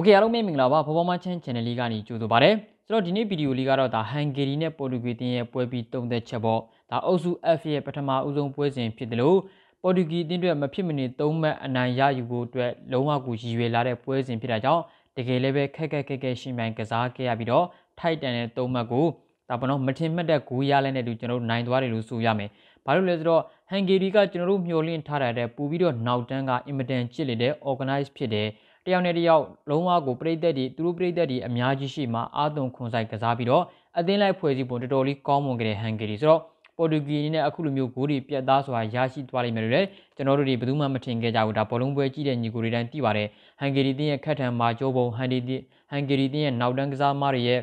오케이, 여러분의 민라와 버버마첸 채널이가니 주도바래. 그래서 이번 비디오 리가로 다 한글이네 포르투갈의 포에비 동대 첩어. 다 어수 F의 파트마 우종 포에진 ဖြစ်တယ်လို့ 포르투갈 딘도에 မဖြစ်မနေ 3매 안야 유고 အတွက် လုံးဝကို ရည်ရွယ်လာတဲ့ 포에진 ဖြစ်တာကြောင့် တကယ်လည်းပဲ ခက်ခက် ရှင်ပိုင် ကစားခဲ့ရပြီးတော့ 타이탄의 3매 ကို 다번호 마틴마다 고야랜에 두전으로 나인도아리로 수야매. 바로 그래서 한글이가 전으로 묘린 타라에 부비로 나우탄가 임마덴 찔리데 오가나이즈 ဖြစ်တယ်. တယောက်နဲ့တယောက်လုံးဝကိုပြိတ္တတွေသူတို့ပြိတ္တတွေအများကြီးရှိမှာအာသုံခွန်ဆိုင်ကစားပြီးတော့အသင်းလိုက်ဖွဲ့စည်းပုံတော်တော်လေးကောင်းမွန်ကြတဲ့ဟန်ဂေရီဆိုတော့ပေါ်တူဂီနည်းနဲ့အခုလိုမျိုးဂိုးတွေပြတ်သားစွာရရှိသွားလိမ့်မယ်လို့လည်းကျွန်တော်တို့တွေဘယ်သူမှမထင်ခဲ့ကြဘူးဒါဘောလုံးပွဲကြီးတဲ့ညီကိုတွေတိုင်းသိပါတယ်ဟန်ဂေရီတင်းရဲ့ခက်ထန်မာကြိုးပုံဟန်ဂေရီဟန်ဂေရီတင်းရဲ့နောက်တန်းကစားမားတွေရဲ့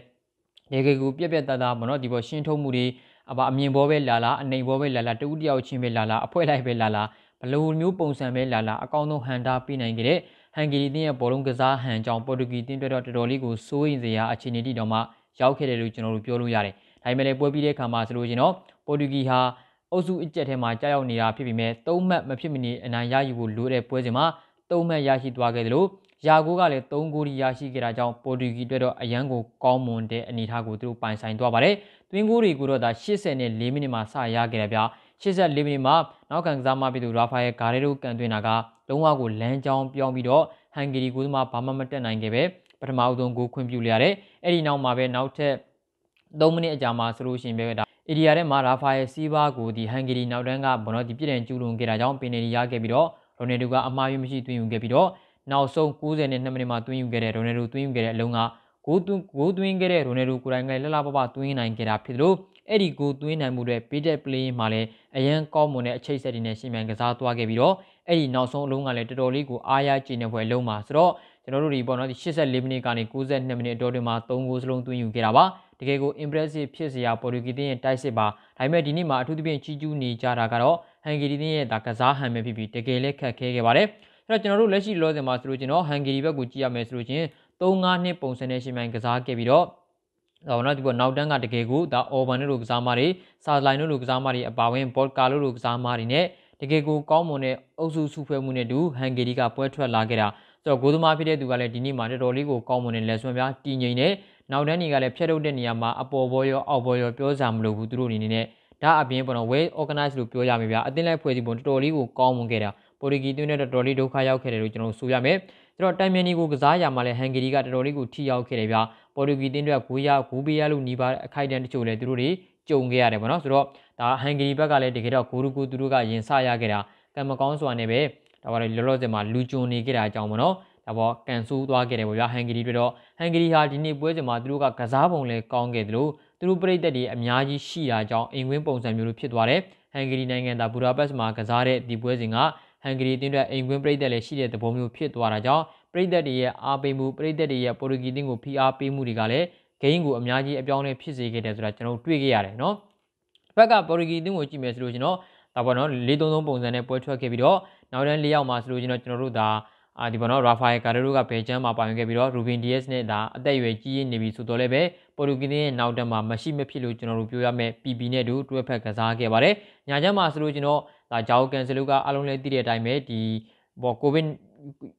တကယ်ကိုပြတ်ပြတ်သားသားမနော်ဒီပေါ်ရှင်ထုတ်မှုတွေအမြင်ပေါ်ပဲလာလာအနေပေါ်ပဲလာလာတဦးတယောက်ချင်းပဲလာလာအဖွဲလိုက်ပဲလာလာဘလို့မျိုးပုံစံပဲလာလာအကောင်းဆုံးဟန်တာပြနိုင်ကြတဲ့ ဟန်ဂေရီတင်းရဲ့ဘောလုံးကစားဟန်ကြောင့်ပေါ်တူဂီတင်းတော်တော်တော်တော်လေးကိုစိုးရင်စရာအခြေအနေတိတော်မှာရောက်ခဲ့တယ်လို့ကျွန်တော်တို့ပြောလို့ရတယ်ဒါပေမဲ့လည်းပွဲပြီးတဲ့အခါမှာဆိုလို့ရှိရင်တော့ ပေါ်တူဂီဟာအုပ်စုအကြက်ထဲမှာ ကြာရောက်နေတာဖြစ်ပေမဲ့ 3မှတ်မဖြစ်မနေအနိုင်ရယူဖို့လိုတဲ့ပွဲစဉ်မှာ 3မှတ်ရရှိသွားခဲ့တယ်လို့ ယာဂိုကလည်း 3ဂိုးရရှိခဲ့တာကြောင့် ပေါ်တူဂီအတွက်တော့အရန်ကိုကောင်းမွန်တဲ့အနေအထားကိုသူတို့ပိုင်ဆိုင်သွားပါတယ် တွင်းဂိုးတွေကိုတော့ဒါ 84 မိနစ်မှာ စရခဲ့တယ်ဗျ 84 မိနစ်မှာ နောက်ခံကစားမဖြစ်သူ ရာဖာယယ် ဂါရေရို ကန်သွင်းတာက လုံးဝကိုလမ်းကြောင်းပြောင်းပြီးတော့ ဟန်ဂေရီကိုယ်မှဘာမှမတက်နိုင်ခဲ့ပဲ ပထမဦးဆုံးဂိုးခွင့်ပြုလိုက်ရတယ် အဲဒီနောက်မှာပဲ နောက်ထပ် 3 မိနစ်အကြာမှာ ဆိုလို့ရှိရင်ပဲ 이리아레마 라파엘 시바고 디 한글이 나오던가 번호 디피렌 줄은 게라장 페네리아 개비로 로네루가 아마유미시 뚜인 개비로 나우송 92년에만 뚜인 게레 로네루 뚜인 게레 롱아 고 뚜인 게레 로네루 고랑가 랄라바바 뚜인 나인 게라 피드로 에리 고 뚜인 나인 무레 비데 플레이 마레 아얀 까모네 아체이세디네 시면 가자 뚜아 개비로 에리 나우송 롱아 레 도돌리고 아야 찌네 회 롱마 서로 저너루리 번호 84 가니 92년 도르마 3골 슬롱 뚜인 게라바 တကယ်ကို impressive ဖြစ်စရာ ပေါ်တူဂီတင်းရဲ့ တိုက်စစ်ပါ ဒါပေမဲ့ဒီနေ့မှာ အထူးသဖြင့် ကြီးကျူးနေကြတာကတော့ ဟန်ဂေရီတင်းရဲ့ ဒါကစားဟန်ပဲဖြစ်ပြီး တကယ်လည်းခက်ခဲခဲ့ပါတယ် အဲ့တော့ကျွန်တော်တို့လက်ရှိလောဆယ်မှာ ဆိုလို့ကျွန်တော် ဟန်ဂေရီဘက်ကိုကြည့်ရမယ်ဆိုလို့ချင်း 3-5-2 ပုံစံနဲ့ ရှင်ပိုင်ကစားခဲ့ပြီးတော့ နောက်တန်းက တကယ်ကို ဒါ အော်ဘန်တို့လိုကစားမားတွေ စာဇလိုင်းတို့လိုကစားမားတွေ အပါအဝင် ဘော့ကာလိုလိုကစားမားတွေနဲ့ တကယ်ကိုကောင်းမွန်တဲ့အုပ်စုစုဖွဲ့မှုနဲ့တူ ဟန်ဂေရီကပွဲထွက်လာခဲ့တာ ဆိုတော့ဂိုးသမားဖြစ်တဲ့သူကလည်း ဒီနေ့မှာ တော်တော်လေးကိုကောင်းမွန်တဲ့လက်စွမ်းပြ တည်ငြိမ်နေ နောက်တန်းကြီးကလည်းဖြတ်ထုတ်တဲ့နေရာမှာအပေါ်ပေါ်ရောအောက်ပေါ်ရောပြောစရာမလိုဘူးသူတို့အနေနဲ့ဒါအပြင်ပေါ်တော့ဝေးအော်ဂနိုက်လို့ပြောရမှာဗျာအသင်းလိုက်ဖွဲ့စည်းပုံတော်တော်လေးကိုကောင်းမွန်ခဲ့တာပေါ်တူဂီတင်းတွေတော်တော်လေးဒုက္ခရောက်ခဲ့တယ်လို့ကျွန်တော်ဆိုရမယ်ဆိုတော့ဒါဟန်ဂေရီဘက်ကလည်းတကယ်တော့ဂိုးကူသူတို့ကရင်ဆရရခဲ့တာကံမကောင်းစွာနဲ့ပဲ ဒါပါလေလောလောဆယ်မှာလူကျုံနေကြတာအကြောင်းပဲလို့သူတို့ပြိတ္တတွေအများကြီးရှိရအကြောင်းအင်ကွင်းပုံစံမျိုးလိုဖြစ်သွားတယ်ဟန်ဂေရီနိုင်ငံသာဘူဒါပက်မှာကစားတဲ့ဒီပွဲစဉ်က ဒီပေါ်တော့ရာဖာယယ် ကာရေရို ကဘယ်လ်ဂျီယံမှာပါဝင်ခဲ့ပြီးတော့ ရူဘင် ဒီယက်စ်နဲ့ဒါအသက်အရွယ်ကြီးရင်းနေပြီဆိုတော့လည်းပဲ ပေါ်တူဂီတင်းရဲ့နောက်တန်းမှာမရှိမဖြစ်လို့ကျွန်တော်တို့ပြောရမယ် PB နဲ့တူ တွဲဖက်ကစားခဲ့ပါတယ် ညချမ်းမှာဆိုလို့ကျွန်တော်ဒါ ဂျာအို ကန်ဆယ်လိုကအလုံးလဲသိတဲ့အတိုင်းပဲဒီပေါ် ကိုဗစ်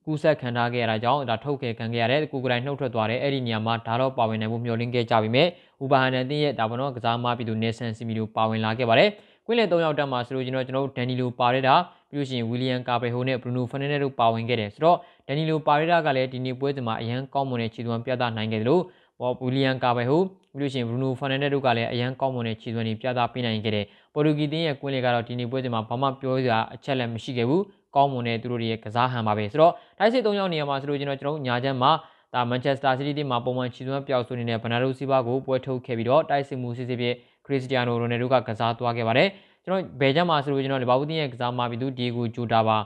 ကူးစက်ခံထားခဲ့ရတာကြောင့်ဒါထုတ်ခဲ့ခံခဲ့ရတယ် ကိုယ်တိုင်နှုတ်ထွက်သွားတယ် အဲဒီနေရာမှာဒါတော့ပါဝင်နိုင်ဖို့မျှော်လင့်ခဲ့ကြပြီမဲ့ ဥပါဟန်နန်တင်ရဲ့ဒါပေါ်တော့ကစားမဖြစ်သူ નેશન સીમીတို့ပါဝင်လာခဲ့ပါတယ် ကွင်းလယ် 3 ယောက်တန်းမှာဆိုလို့ကျွန်တော်တို့ဒန်နီလိုပါရတာ ပြီးလို့ရှိရင် 윌리엄 카베호နဲ့ 브루노 페르난데도ပါဝင်ခဲ့တယ် ဆိုတော့ဒန်နီလိုပါရတာကလည်းဒီနေ့ပွဲစဉ်မှာအရန်ကောင်းမွန်တဲ့ခြေစွမ်းပြသနိုင်ခဲ့တယ်လို့ 윌리엄 카베호 ပြီးလို့ရှိရင် 브루노 페르난데도ကလည်းအရန်ကောင်းမွန်တဲ့ခြေစွမ်းတွေပြသပေးနိုင်ခဲ့တယ် ပေါ်တူဂီတင်းရဲ့ကွင်းလယ်ကတော့ဒီနေ့ပွဲစဉ်မှာဘာမှပြောစရာအချက်လက်မရှိခဲ့ဘူး ကောင်းမွန်တဲ့သူတို့ရဲ့ကစားဟန်ပါပဲ ဆိုတော့တိုက်စစ် 3 ယောက်နေရာမှာဆိုလို့ကျွန်တော်ညချမ်းမှာ 다 맨체스터 시티팀မှာ ပုံမှန်ခြေစွမ်းပျောက်ဆိုးနေတဲ့ 버나르도 시바고 ပွဲထုတ်ခဲ့ပြီးတော့တိုက်စစ်မှုစစ်ဖြစ် 크리스티아노 로나르도가 ကစားသွားခဲ့ပါတယ် ကျွန်တော်ဘယ်ကြမ်းမှာဆိုလို့ကျွန်တော် လီဗာပူးတင်းရဲ့ကစားမားပြီးသူ ဒီဂိုဂျိုတာပါ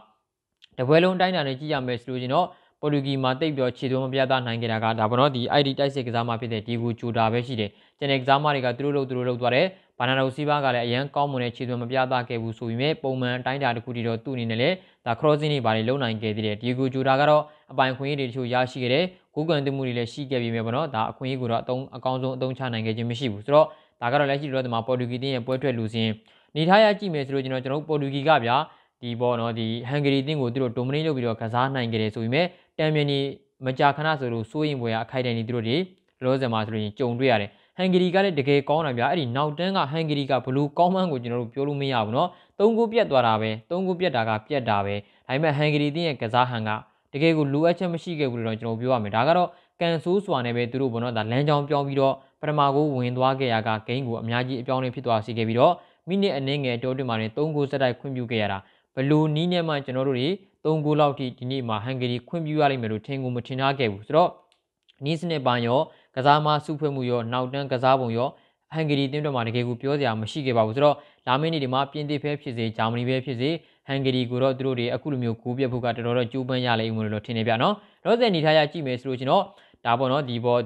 တပွဲလုံးတိုင်းတာနဲ့ကြည့်ရမယ်ဆိုလို့ကျွန်တော် ပေါ်တူဂီမှာတိတ်ပြီးတော့ခြေသွင်းမပြသနိုင်ခဲ့တာက ဒါပေါ်တော့ ဒီ ID တိုက်စစ်ကစားမားဖြစ်တဲ့ ဒီဂိုဂျိုတာပဲရှိတယ် ကျန်တဲ့ကစားမားတွေကသူတို့လုပ်သွားတယ် ဘနာနာဒိုစီဘာကလည်းအရန်ကောင်းမွန်တဲ့ခြေသွင်းမပြသခဲ့ဘူးဆိုပြီးမဲ့ ပုံမှန်တိုင်းတာတစ်ခုတည်းတော့သူ့အနေနဲ့လည်း ဒါ crossing တွေပါလေလုံနိုင်ခဲ့သေးတယ် ဒီဂိုဂျိုတာကတော့အပိုင်ခွင့်ရေးတွေတချို့ရရှိခဲ့တယ် ဂိုးကွန်သွင်းမှုတွေလည်းရှိခဲ့ပြီးမဲ့ပေါ့နော် ဒါအခွင့်အရေးကိုတော့အကောင်းဆုံးအသုံးချနိုင်ခဲ့ခြင်းမရှိဘူး ဆိုတော့ဒါကတော့လက်ရှိတော့ဒီမှာ ပေါ်တူဂီတင်းရဲ့ပွဲထွက်လူစဉ် နေထားရကြည့်မယ်ဆိုလို့ကျွန်တော်တို့ ပေါ်တူဂီကဗျာဒီဟန်ဂေရီတင်းကိုသူတို့ dominate လုပ်ပြီးတော့ကစားနိုင်ခဲ့တယ်ဆိုပြီးမဲ့တံမြန်ကြီး 마자카나스로 소위 뭐야 카이데니들이 로제마스로인 쫑드야래. 헝가리가 되게 꺼나벼. 아니 나우탄가 헝가리가 블루 꺼만 거 저는 뾰루미야구노. 3골 뺏더라 배. 3골 뺏다가 뺏다 배. 다음에 헝가리 팀의 가자한가 되게 그 루아쳔မရှိ 개고로 저는 벼와매. 다가로 깐소스와네 배 두루 보노. 다 란장 뿅ပြီးတော့ ပထမကို ဝင်သွားခဲ့ရာက ဂိမ်းကို အများကြီးအပြောင်းလဲ ဖြစ်သွားစေခဲ့ပြီးတော့ မိနစ် အနည်းငယ် အတောအတွင်းမှာ 3 ဂိုး ဆက်တိုက် ခွင့်ပြုခဲ့ရတာ ဘလူနီးနဲ့မှ ကျွန်တော်တို့တွေ 3 ဂိုး လောက်ထိ ဒီနေ့မှာ ဟန်ဂေရီ ခွင့်ပြုရလိမ့်မယ်လို့ ထင်ကို မထင်ထားခဲ့ဘူး ဆိုတော့ နီးစနစ်ပိုင်းရော ကစားမစုဖွဲ့မှုရော နောက်တန်းကစားပုံရော ဟန်ဂေရီ တင်းတွက်မှာ တကယ်ကို ပြောစရာ မရှိခဲ့ပါဘူး ဆိုတော့ လာမယ့်နေ့တွေမှာ ပြင်သစ်ပဲဖြစ်စေ ဂျာမနီပဲဖြစ်စေ ဟန်ဂေရီကိုတော့ သူတို့တွေ အခုလိုမျိုး ဂိုးပြတ်ဖို့က တော်တော် ကြိုးပမ်းရလိမ့်မယ်လို့ ထင်နေပြ နော် လောဆယ်အနေထားရကြည့်မယ်ဆိုလို့ ဒါပေါ့နော် ဒီပေါ်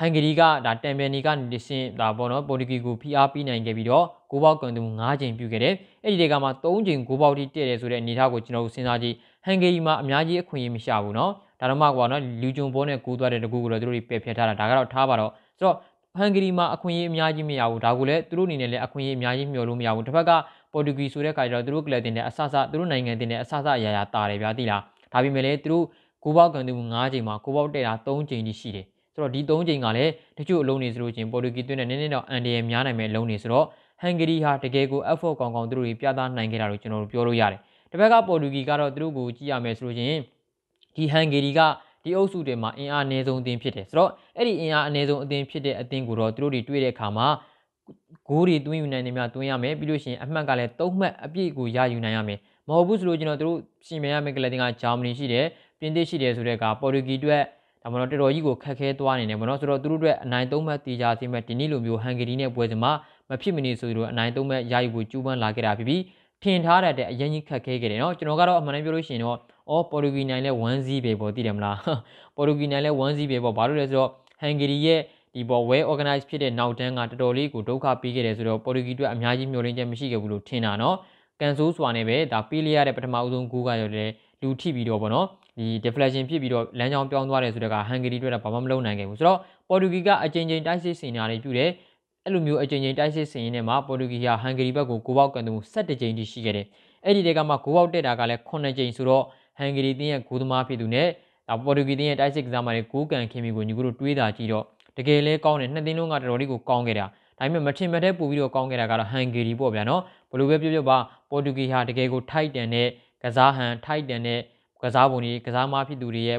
헝가리가 나 템베니가 리신 나보노 포르투갈고 PRP 나인게 비로 고박 건도 5진 뷰게래. 에디데가마 3진 고박이 떼래 소래 니타고 저는 신사지 헝가리마 아마지 아퀸이 미샤부노. 다르마고노 류준보네 고드와데 고고로 저들이 빼펴타라. 다가로 타바로. 그래서 헝가리마 아퀸이 아마지 미야고 다고래 저들 니네래 아퀸이 아마지 묘로 미야고. 저박가 포르투갈 소래 가이로 저들 클럽인데 아사사 저들 나인간인데 아사사 야야 따래 벼 디라. 다비메래 저들 고박 건도 5진마 고박 떼라 3진이 시래. ဆိုတော့ဒီ 3 ချိန်ကလည်းတချို့အလုံးနေဆိုလို့ချင်းပေါ်တူဂီတွင်းနဲ့နည်းနည်းတော့အန်ဒီရများနိုင်မယ်လုံးနေဆိုတော့ဟန်ဂေရီဟာတကယ်ကို effort ကောင်းကောင်းသူတို့ပြသနိုင်ခဲ့တာလို့ကျွန်တော်တို့ပြောလို့ရတယ်။တစ်ဖက်ကပေါ်တူဂီကတော့သူတို့ကိုကြည့်ရမယ်ဆိုလို့ချင်းဒီဟန်ဂေရီကဒီအုပ်စုထဲမှာအင်အားအနည်းဆုံးအသင်းဖြစ်တယ်ဆိုတော့အဲ့ဒီအင်အားအနည်းဆုံးအသင်းဖြစ်တဲ့အသင်းကိုတော့သူတို့တွေတွေ့တဲ့အခါမှာဂိုးတွေသွင်းယူနိုင်တယ်များသွင်းရမယ်ပြီးလို့ရှိရင်အမှတ်ကလည်း3 မှတ်အပြည့်ကိုရယူနိုင်ရမယ်မဟုတ်ဘူးဆိုလို့ကျွန်တော်တို့စီမံရမယ်ကလေးတင်ကဂျာမနီရှိတယ်ပြင်သစ်ရှိတယ်ဆိုတဲ့ကပေါ်တူဂီအတွက် ဒါမှမဟုတ်တော်တော်ကြီးကိုခက်ခဲသွားနေတယ်ဗောနော်ဆိုတော့သူတို့အတွက်အနိုင် 이 디플렉션 ဖြစ်ပြီးတော့ လမ်းကြောင်း ပြောင်းသွားတယ်ဆိုတော့က ဟန်ဂေရီ အတွက်တော့ ဘာမှမလုပ်နိုင်ခဲ့ဘူး ဆိုတော့ ပေါ်တူဂီက အချိန်ချင်း တိုက်စစ် စင်တာတွေ ပြုတယ် အဲ့လိုမျိုး အချိန်ချင်း တိုက်စစ် စင်ရင်းနဲ့မှာ ပေါ်တူဂီဟာ ဟန်ဂေရီ ဘက်ကို ဂိုးပေါက် ကန်သူ 17 ကြိမ် ရှိခဲ့တယ် အဲ့ဒီတဲကမှ ဂိုးပေါက် တက်တာက လည်း 9 ကြိမ် ဆိုတော့ ဟန်ဂေရီ တင်းရဲ့ ဂိုးသမား ဖြစ်သူနဲ့ ပေါ်တူဂီ တင်းရဲ့ တိုက်စစ် ကစားမှတွေ ဂိုး ကန်ခင်ပြီးကို ညီကိုတို့ တွေးတာကြည့်တော့ တကယ်လဲ ကောင်းတယ် နှစ် တင်းလုံးက တော်တော်လေးကို ကောင်းခဲ့တာ 다음에 마침마다 뽑히러ကောင်းခဲ့တာကတော့ ဟန်ဂေရီ ပေါ့ဗျာ နော် ဘလို့ပဲပြောပါ ပေါ်တူဂီဟာ တကယ်ကို ထိုက်တန်တဲ့ ကစားဟန် ထိုက်တန်တဲ့ ကစားပုံတွေ ကစားမဖြစ်သူတွေရဲ့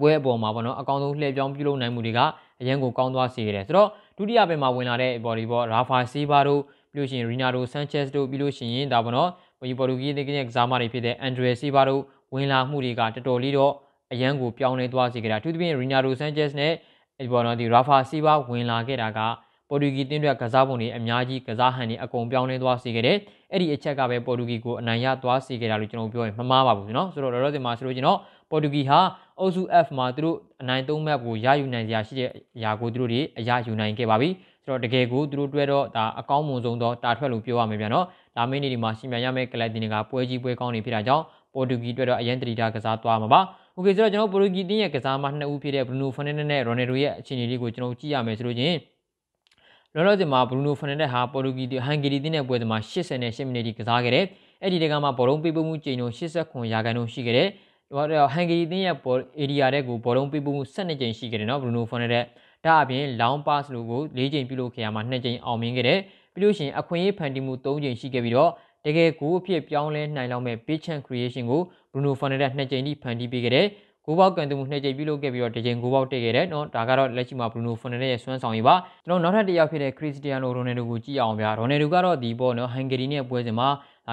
ပွဲအပေါ်မှာပေါ့နော် အကောင်းဆုံးလှည့်ပြောင်းပြုလုပ်နိုင်မှုတွေက အရင်ကို ကောင်းသွားစေခဲ့တယ် ဆိုတော့ ဒုတိယပိုင်းမှာ ဝင်လာတဲ့ ဘော်ဒီပေါ့ ရာဖာ ဆေဘာတို့ ပြီးလို့ရှိရင် ရီနာဒို ဆန်ချက်စ်တို့ ပြီးလို့ရှိရင် ဒါပေါ့နော် ပေါ်တူဂီရဲ့ ကစားမတွေဖြစ်တဲ့ အန်ဒရဲ ဆေဘာတို့ ဝင်လာမှုတွေက တော်တော်လေးတော့ အရင်ကို ပြောင်းလဲသွားစေခဲ့တာ အထူးသဖြင့် ရီနာဒို ဆန်ချက်စ် နဲ့ ဒီပေါ့နော် ဒီ ရာဖာ ဆေဘာ ဝင်လာခဲ့တာက ပေါ်တူဂီ တင်းတွက် ကစားပုံတွေ အများကြီး ကစားဟန်တွေ အကုန် ပြောင်းလဲသွားစေခဲ့တယ် အဲ့ဒီအချက်ကပဲ ပေါ်တူဂီကို အနိုင်ရသွားစေခဲ့တာလို့ ကျွန်တော် ပြောရင် မမှားပါဘူး နော် ဆိုတော့ လောလောဆယ်မှာ ဆိုလို့ကျွန်တော် ပေါ်တူဂီဟာ အုပ်စု F မှာ သူတို့ အနိုင် 3 မှတ်ကို ရယူနိုင်စရာရှိတဲ့အရာကို သူတို့တွေ အရယူနိုင်ခဲ့ပါပြီ ဆိုတော့ တကယ်ကို သူတို့တွေ့တော့ ဒါ အကောင်းမွန်ဆုံးသော တာထွက်လို့ ပြောရမယ်ဗျာ နော် လာမယ့်နေ့ဒီမှာ ရှင်မြန်ရမယ့် ကလပ်တင်တွေက ပွဲကြီးပွဲကောင်းတွေဖြစ်တာကြောင့် ပေါ်တူဂီအတွက်တော့ အရင်တတိတာကစားသွားမှာပါ Okay ဆိုတော့ ကျွန်တော် ပေါ်တူဂီ တင်းရဲ့ ကစားမ 2 ဦး ဖြစ်တဲ့ Bruno Fernandes နဲ့ Ronaldo ရဲ့ အခြေအနေတွေကို ကျွန်တော် ကြည့်ရမယ် ဆိုလို့ချင်း လောလောဆယ်မှာ Bruno Fernandes ဟာ ပေါ်တူဂီ ဟန်ဂေရီ တင်းရဲ့ပွဲမှာ 88 မိနစ် ထိ ကစားခဲ့တယ်။အဲ့ဒီတဲကမှ ဘောလုံးပေးပို့မှု ကြိမ်လုံး 89% ရှိခဲ့တယ်။ဟန်ဂေရီ တင်းရဲ့ area ထဲကို ဘောလုံးပေးပို့မှု 12 ကြိမ် ရှိခဲ့တယ် နော် Bruno Fernandes ။ဒါအပြင် long pass လို့ကို 4 ကြိမ် ပြုလုပ်ခဲ့ရမှာ 2 ကြိမ် အောင်မြင်ခဲ့တယ်။ပြီးလို့ရှိရင် အခွင့်အရေးဖန်တီးမှု 3 ကြိမ် ရှိခဲ့ပြီးတော့ တကယ်ကိုအဖြစ်ပြောင်းလဲနိုင်လောက်မဲ့ big chance creation ကို Bruno Fernandes 2 ကြိမ် ထိဖန်တီးပေးခဲ့တယ်။ ဂိုးပေါက်ကန်သူ 2 ကြိမ်ပြုလုပ်ခဲ့ပြီးတော့ 1 ကြိမ်ဂိုးပေါက်တက်ခဲ့တယ် เนาะ ဒါကတော့လက်ရှိမှာ Bruno Fernandes ရဲ့စွမ်းဆောင်ရည်ပါ ကျွန်တော်နောက်ထပ်တစ်ယောက်ဖြစ်တဲ့ Cristiano Ronaldo ကိုကြည့်အောင်ဗျာ Ronaldo ကတော့ဒီပေါ့เนาะ Hungary နဲ့ပွဲစဉ်မှာ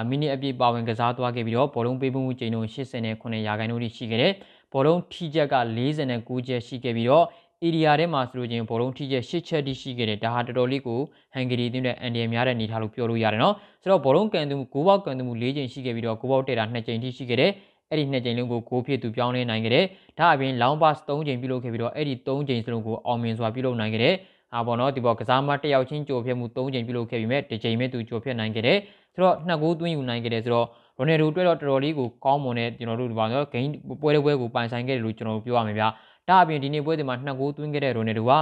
မိနစ်အပြည့်ပါဝင်ကစားသွားခဲ့ပြီးတော့ ဘောလုံးပေးပို့မှုချိန်လုံး 89% ထိရှိခဲ့တယ် ဘောလုံးထိချက်က 49 ချက် ရှိခဲ့ပြီးတော့ area ထဲမှာဆိုလို့ချင်း ဘောလုံးထိချက် 6 ချက် ထိရှိခဲ့တယ် ဒါဟာ တော်တော်လေးကို Hungary တင်းနဲ့အန်ဒီရများတဲ့အနေထားလို့ပြောလို့ရတယ် เนาะ ဆိုတော့ ဘောလုံးကန်သူ ဂိုးပေါက်ကန်သူ 4 ကြိမ်ရှိခဲ့ပြီးတော့ ဂိုးပေါက်တက်တာ 2 ကြိမ် ထိရှိခဲ့တယ် အဲ့ဒီ 2 ကြိမ်လုံးကို ဂိုးဖြစ်သူပြောင်းလဲနိုင်ခဲ့တယ် ဒါအပြင် long pass 3 ကြိမ်ပြုလုပ်ခဲ့ပြီးတော့ အဲ့ဒီ 3 ကြိမ်စလုံးကို အောင်မြင်စွာပြုလုပ်နိုင်ခဲ့တယ် ဟာပေါ့နော် ဒီပေါ်ကစားမတစ်ယောက်ချင်းကြိုဖြတ်မှု 3 ကြိမ်ပြုလုပ်ခဲ့ပြီးမဲ့ 1 ကြိမ်ပဲသူကြိုဖြတ်နိုင်ခဲ့တယ် ဆိုတော့ 2 ဂိုးသွင်းယူနိုင်ခဲ့တယ် ဆိုတော့ Ronaldo အတွက်တော့တော်တော်လေးကိုကောင်းမွန်တဲ့ ကျွန်တော်တို့ဒီပေါ်နော် game ပွဲကိုပိုင်ဆိုင်ခဲ့တယ်လို့ ကျွန်တော်ပြောရမှာဗျာ ဒါအပြင် ဒီနေ့ပွဲစဉ်မှာ 2 ဂိုးသွင်းခဲ့တဲ့ Ronaldo ဟာ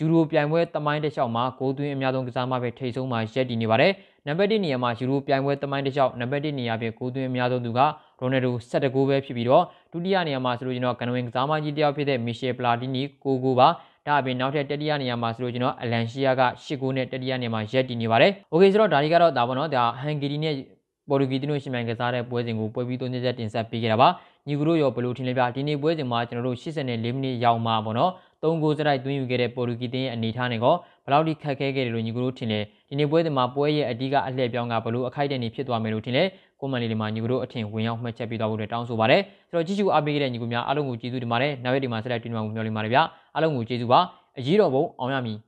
ယူရိုပြိုင်ပွဲ သမိုင်းတစ်လျှောက်မှာ ဂိုးသွင်းအများဆုံးကစားမပဲ ထိပ်ဆုံးမှာ ရပ်တည်နေပါတယ် ဒါ 넘버디 니아마 유로 비앙웨 떠만이 되죠. 넘버디 니아비 고도의 미아도두가 로네루 세트고베 피비로 두리아 니아마 스로지노 간호행 자마지디아 피데 미셰 플라티니 고고바 다비 나우테 테리아 니아마 스로지노 알란시아가 19네 테리아 니아마 예티니바레. 오케이 그래서 다리가로 나보노 다 한게리네 보르기디노 시망게사레 보에징고 보비도 네제 딘사피게라바 니그로요 블루틴레바 디니 보에징마 저노로 84미니 야오마 보노 3 ဂိုးစရိုက် တွင်းယူခဲ့တဲ့ ပေါ်တူဂီတင်ရဲ့ အနေထားနဲ့ကော ဘယ်လောက်ထိ ခက်ခဲခဲ့တယ်လို့ ညီကိုတို့ထင်လဲ ဒီနေ့ပွဲစဉ်မှာ ပွဲရဲ့ အဓိက အလှည့်ပြောင်းက ဘယ်လို အခိုက်အတန့်တွေ ဖြစ်သွားမယ်လို့ ထင်လဲ comment လေးတွေမှာ ညီကိုတို့အထင် ဝင်ရောက် မှတ်ချက်ပေးသွားဖို့ အတွက် တောင်းဆိုပါတယ် ဆိုတော့ ကြည့်ရှု အားပေးခဲ့တဲ့ ညီကိုများ အားလုံးကို ကျေးဇူးတင်ပါတယ် နောက်ရက်ဒီမှာ ဆက်လက် တွေ့ကြမှာ မျှော်လင့်ပါတယ်ဗျာ အားလုံးကို ကျေးဇူးပါ အရေးတော်ပုံ အောင်ရမည်